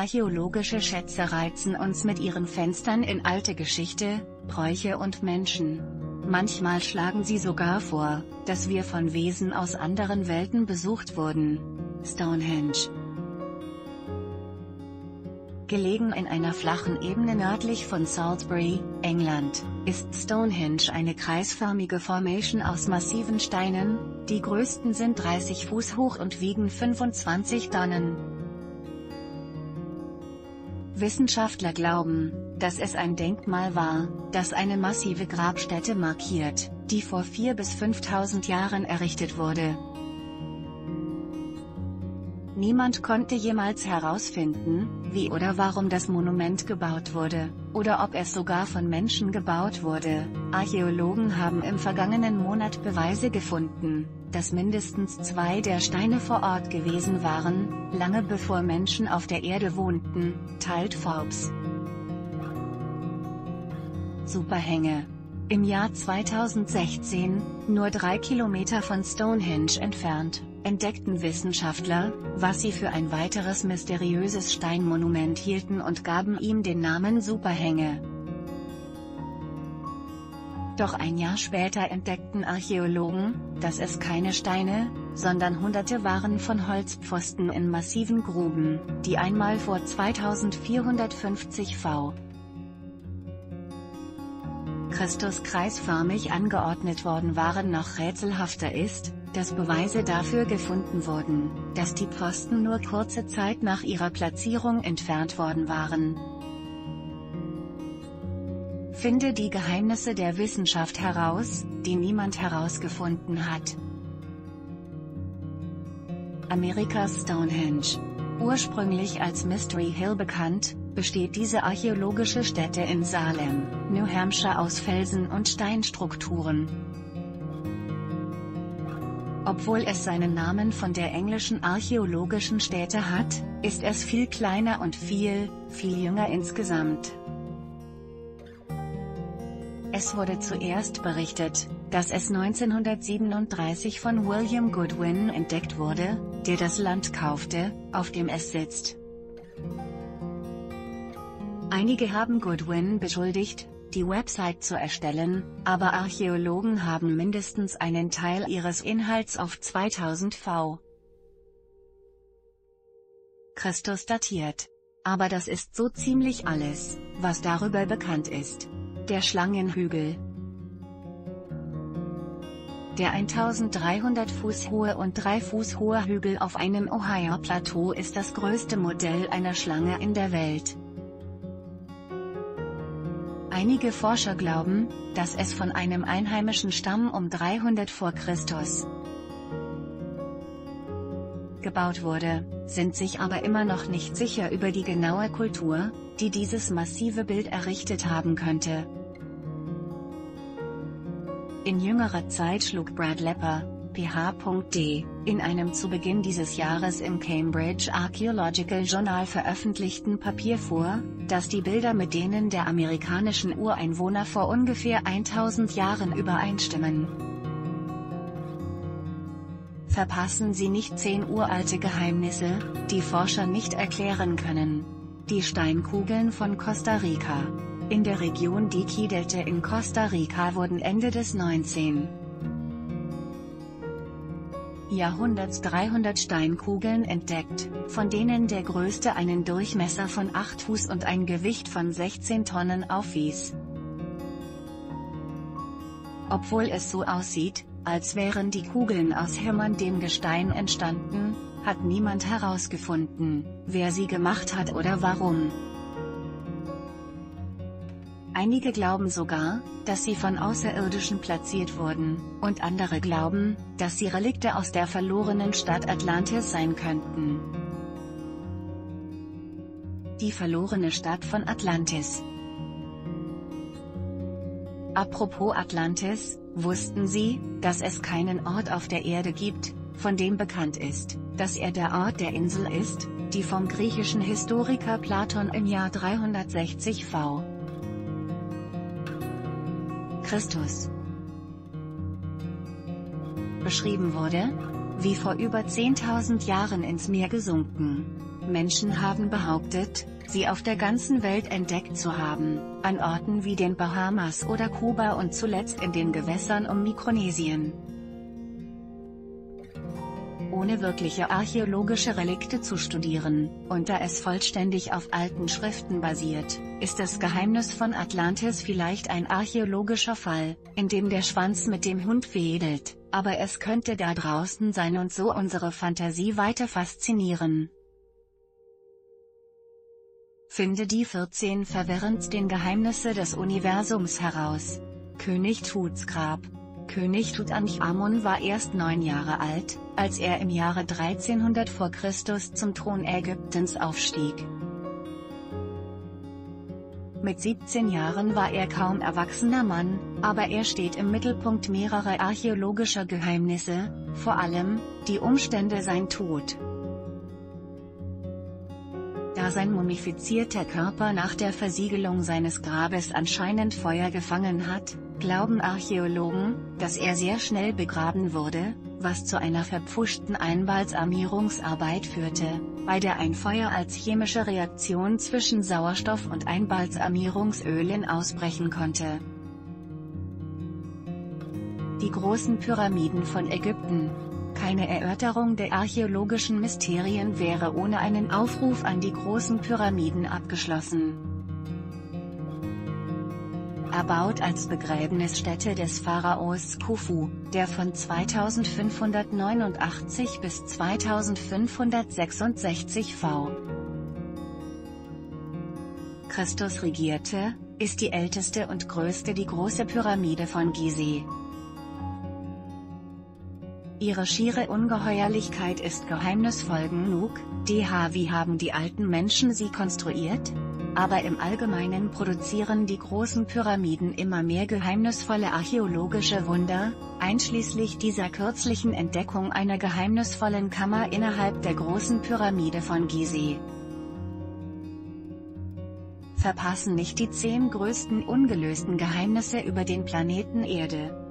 Archäologische Schätze reizen uns mit ihren Fenstern in alte Geschichte, Bräuche und Menschen. Manchmal schlagen sie sogar vor, dass wir von Wesen aus anderen Welten besucht wurden. Stonehenge. Gelegen in einer flachen Ebene nördlich von Salisbury, England, ist Stonehenge eine kreisförmige Formation aus massiven Steinen, die größten sind 30 Fuß hoch und wiegen 25 Tonnen. Wissenschaftler glauben, dass es ein Denkmal war, das eine massive Grabstätte markiert, die vor 4.000 bis 5.000 Jahren errichtet wurde. Niemand konnte jemals herausfinden, wie oder warum das Monument gebaut wurde, oder ob es sogar von Menschen gebaut wurde. Archäologen haben im vergangenen Monat Beweise gefunden, dass mindestens 2 der Steine vor Ort gewesen waren, lange bevor Menschen auf der Erde wohnten, teilt Forbes. Superhänge. Im Jahr 2016, nur 3 Kilometer von Stonehenge entfernt, entdeckten Wissenschaftler, was sie für ein weiteres mysteriöses Steinmonument hielten und gaben ihm den Namen Superhänge. Doch ein Jahr später entdeckten Archäologen, dass es keine Steine, sondern Hunderte waren von Holzpfosten in massiven Gruben, die einmal vor 2450 v. Christus kreisförmig angeordnet worden waren. Noch rätselhafter ist, dass Beweise dafür gefunden wurden, dass die Pfosten nur kurze Zeit nach ihrer Platzierung entfernt worden waren. Finde die Geheimnisse der Wissenschaft heraus, die niemand herausgefunden hat. Amerikas Stonehenge. Ursprünglich als Mystery Hill bekannt, besteht diese archäologische Stätte in Salem, New Hampshire aus Felsen und Steinstrukturen. Obwohl es seinen Namen von der englischen archäologischen Stätte hat, ist es viel kleiner und viel jünger insgesamt. Es wurde zuerst berichtet, dass es 1937 von William Goodwin entdeckt wurde, der das Land kaufte, auf dem es sitzt. Einige haben Goodwin beschuldigt, die Website zu erstellen, aber Archäologen haben mindestens einen Teil ihres Inhalts auf 2000 v. Christus datiert. Aber das ist so ziemlich alles, was darüber bekannt ist. Der Schlangenhügel. Der 1300 Fuß hohe und 3 Fuß hohe Hügel auf einem Ohio-Plateau ist das größte Modell einer Schlange in der Welt. Einige Forscher glauben, dass es von einem einheimischen Stamm um 300 vor Christus gebaut wurde, sind sich aber immer noch nicht sicher über die genaue Kultur, die dieses massive Bild errichtet haben könnte. In jüngerer Zeit schlug Brad Lepper, PhD, in einem zu Beginn dieses Jahres im Cambridge Archaeological Journal veröffentlichten Papier vor, dass die Bilder mit denen der amerikanischen Ureinwohner vor ungefähr 1000 Jahren übereinstimmen. Verpassen Sie nicht 10 uralte Geheimnisse, die Forscher nicht erklären können. Die Steinkugeln von Costa Rica. In der Region Diquís-Delta in Costa Rica wurden Ende des 19. Jahrhunderts 300 Steinkugeln entdeckt, von denen der größte einen Durchmesser von 8 Fuß und ein Gewicht von 16 Tonnen aufwies. Obwohl es so aussieht, als wären die Kugeln aus hämmerndem Gestein entstanden, hat niemand herausgefunden, wer sie gemacht hat oder warum. Einige glauben sogar, dass sie von Außerirdischen platziert wurden, und andere glauben, dass sie Relikte aus der verlorenen Stadt Atlantis sein könnten. Die verlorene Stadt von Atlantis. Apropos Atlantis, wussten Sie, dass es keinen Ort auf der Erde gibt, von dem bekannt ist, dass er der Ort der Insel ist, die vom griechischen Historiker Platon im Jahr 360 v. Christus beschrieben wurde, wie vor über 10.000 Jahren ins Meer gesunken. Menschen haben behauptet, sie auf der ganzen Welt entdeckt zu haben, an Orten wie den Bahamas oder Kuba und zuletzt in den Gewässern um Mikronesien. Ohne wirkliche archäologische Relikte zu studieren, und da es vollständig auf alten Schriften basiert, ist das Geheimnis von Atlantis vielleicht ein archäologischer Fall, in dem der Schwanz mit dem Hund wedelt, aber es könnte da draußen sein und so unsere Fantasie weiter faszinieren. Finde die 14 verwirrendsten Geheimnisse des Universums heraus. König Tuts Grab. König Tutanchamun war erst 9 Jahre alt, als er im Jahre 1300 vor Christus zum Thron Ägyptens aufstieg. Mit 17 Jahren war er kaum erwachsener Mann, aber er steht im Mittelpunkt mehrerer archäologischer Geheimnisse, vor allem die Umstände sein Tod. Da sein mumifizierter Körper nach der Versiegelung seines Grabes anscheinend Feuer gefangen hat, glauben Archäologen, dass er sehr schnell begraben wurde, was zu einer verpfuschten Einbalsamierungsarbeit führte, bei der ein Feuer als chemische Reaktion zwischen Sauerstoff und Einbalsamierungsölen ausbrechen konnte. Die großen Pyramiden von Ägypten. Keine Erörterung der archäologischen Mysterien wäre ohne einen Aufruf an die großen Pyramiden abgeschlossen. Erbaut als Begräbnisstätte des Pharaos Khufu, der von 2589 bis 2566 v. Christus regierte, ist die älteste und größte die große Pyramide von Gizeh. Ihre schiere Ungeheuerlichkeit ist geheimnisvoll genug, wie haben die alten Menschen sie konstruiert? Aber im Allgemeinen produzieren die großen Pyramiden immer mehr geheimnisvolle archäologische Wunder, einschließlich dieser kürzlichen Entdeckung einer geheimnisvollen Kammer innerhalb der großen Pyramide von Gizeh. Verpassen nicht die 10 größten ungelösten Geheimnisse über den Planeten Erde.